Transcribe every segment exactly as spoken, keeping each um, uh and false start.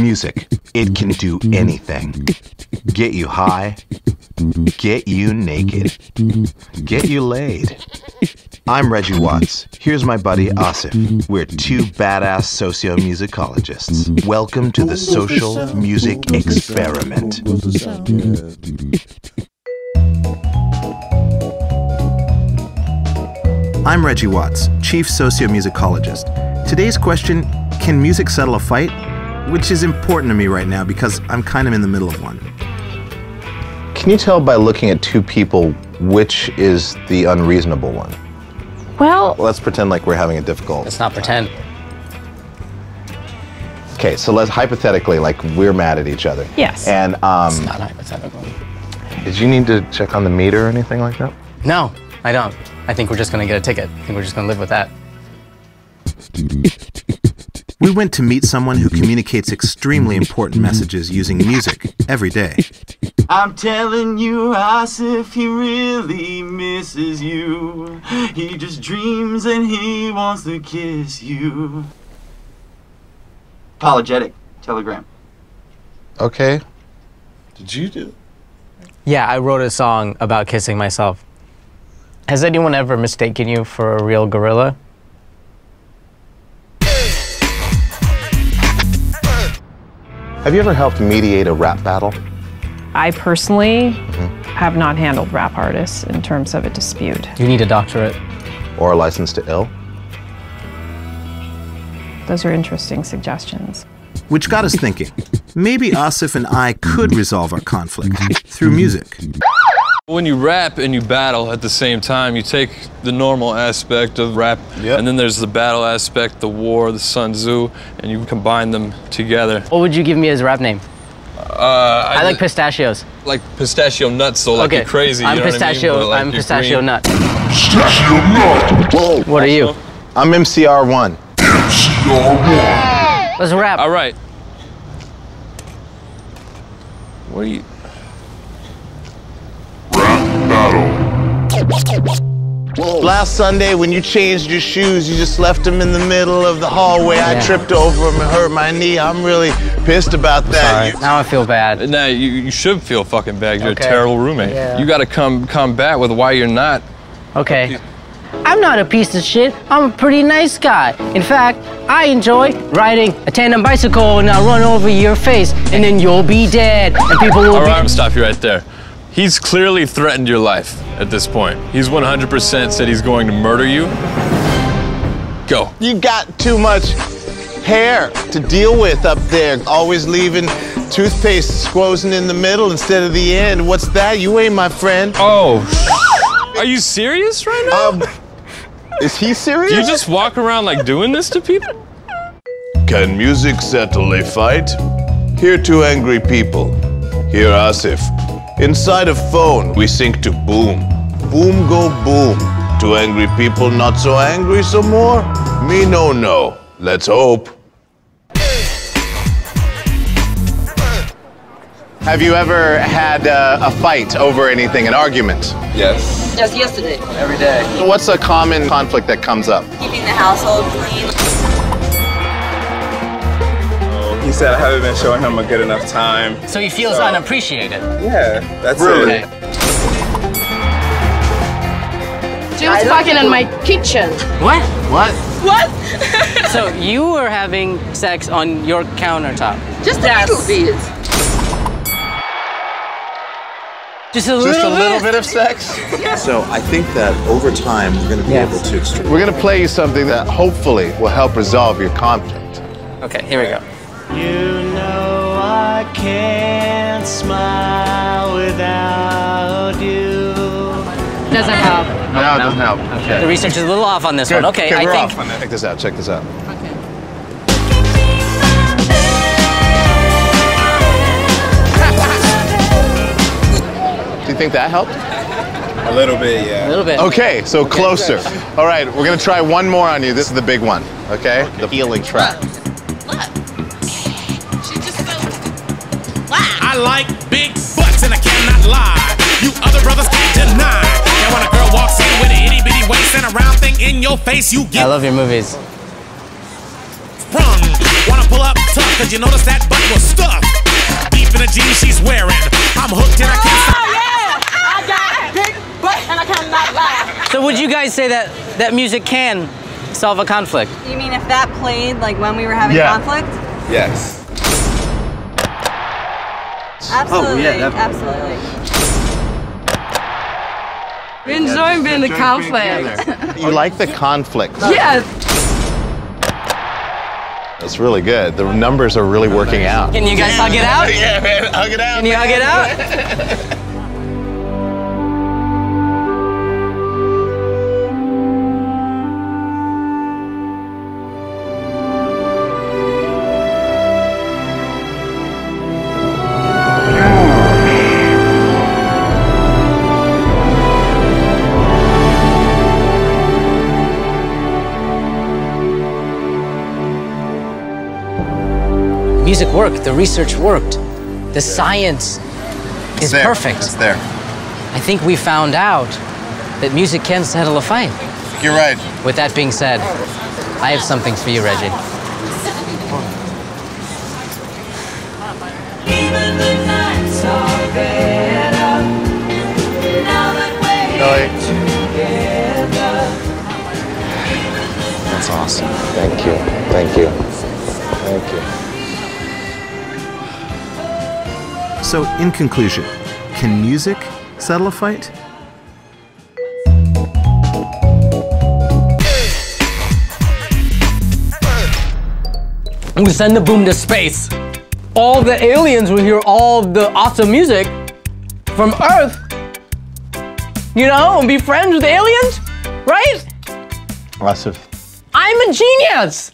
music. It can do anything. Get you high. Get you naked. Get you laid. I'm Reggie Watts. Here's my buddy Asif. We're two badass socio-musicologists. Welcome to the social music experiment. I'm Reggie Watts, chief socio-musicologist. Today's question, can music settle a fight? Which is important to me right now because I'm kind of in the middle of one. Can you tell by looking at two people which is the unreasonable one? Well, let's pretend like we're having a difficult. Let's not pretend. Okay, so let's hypothetically, like we're mad at each other. Yes. And um, it's not hypothetical. Did you need to check on the meter or anything like that? No, I don't. I think we're just going to get a ticket. I think we're just going to live with that. We went to meet someone who communicates extremely important messages using music every day. I'm telling you, Asif, he really misses you. He just dreams and he wants to kiss you. Apologetic telegram. Okay. Did you do it? Yeah, I wrote a song about kissing myself. Has anyone ever mistaken you for a real gorilla? Have you ever helped mediate a rap battle? I personally mm-hmm. have not handled rap artists in terms of a dispute. You need a doctorate. Or a license to ill. Those are interesting suggestions. Which got us thinking, maybe Asif and I could resolve our conflict through music. When you rap and you battle at the same time, you take the normal aspect of rap, yep. and then there's the battle aspect, the war, the Sun Tzu, and you combine them together. What would you give me as a rap name? Uh, I, I like pistachios. Like pistachio nuts, so like okay. you're crazy. I'm you know pistachio. What I mean? like I'm pistachio nut. Pistachio nut. Whoa. What are you? I'm M C R one. M C R one. Let's rap. All right. What are you? Last Sunday, when you changed your shoes, you just left them in the middle of the hallway. Yeah. I tripped over them and hurt my knee. I'm really pissed about that. Now I feel bad. Now you, you should feel fucking bad. You're okay. a terrible roommate. Yeah. You got to come combat with why you're not. Okay. I'm not a piece of shit. I'm a pretty nice guy. In fact, I enjoy riding a tandem bicycle and I'll run over your face and then you'll be dead. And people will All right, be I'm gonna stop you right there. He's clearly threatened your life at this point. He's one hundred percent said he's going to murder you. Go. You got too much hair to deal with up there. Always leaving toothpaste squozing in the middle instead of the end. What's that? You ain't my friend. Oh. Are you serious right now? Um, is he serious? Do you just walk around like doing this to people? Can music settle a fight? Here two angry people. Here Asif. Inside a phone, we sync to boom. Boom go boom. Two angry people not so angry some more? Me no no. Let's hope. Have you ever had uh, a fight over anything, an argument? Yes. Just yesterday. Every day. What's a common conflict that comes up? Keeping the household clean. He said I haven't been showing him a good enough time. So he feels so. unappreciated. Yeah, that's really. it. She was fucking in my kitchen. What? What? What? So you were having sex on your countertop? Just a yes. little bit. Just a little, Just a little bit. bit of sex? Yeah. So I think that over time we're going to be yes. able to extract. We're going to play you something that hopefully will help resolve your conflict. Okay, here we go. You know I can't smile without you. Doesn't help. No, no, it doesn't help. Okay. The research is a little off on this Good. one. Okay, okay we're I think. Off on that. Check this out. Check this out. Okay. Do you think that helped? A little bit, yeah. A little bit. Okay, so okay, closer. Good. All right, we're gonna try one more on you. This is the big one. Okay, okay. the healing track. I like big butts and I cannot lie. You other brothers can't deny. And when a girl walks in with an itty bitty waist and a round thing in your face, you get. I love your movies. Sprung. Wanna pull up tough, cause you notice that butt was stuffed deep in the jeans she's wearing. I'm hooked and I can't stop. Oh, yeah! I got big butt and I cannot lie. So would you guys say that that music can solve a conflict? You mean if that played like when we were having yeah. conflict? Yes. Absolutely, oh, yeah, absolutely. We enjoy yeah, being the conflict. You like the conflict? Yes. It's really good. The numbers are really working out. Can you guys hug it out? Yeah, man, hug it out. Can you hug it out? Music worked, the research worked, the yeah. science is there. perfect. It's there. I think we found out that music can settle a fight. You're right. With that being said, I have something for you, Reggie. That's awesome. Thank you. Thank you. Thank you. So, in conclusion, can music settle a fight? We send the boom to space. All the aliens will hear all the awesome music from Earth, you know, and be friends with aliens, right? Asif. I'm a genius!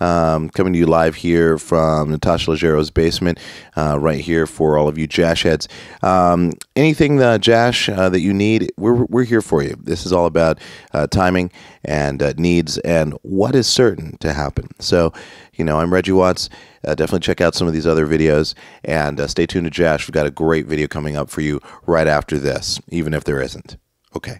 Um, coming to you live here from Natasha Leggero's basement, uh, right here for all of you Jash heads. Um, anything, uh, Jash, uh, that you need, we're, we're here for you. This is all about uh, timing and uh, needs and what is certain to happen. So, you know, I'm Reggie Watts. Uh, definitely check out some of these other videos and uh, stay tuned to Jash. We've got a great video coming up for you right after this, even if there isn't. Okay.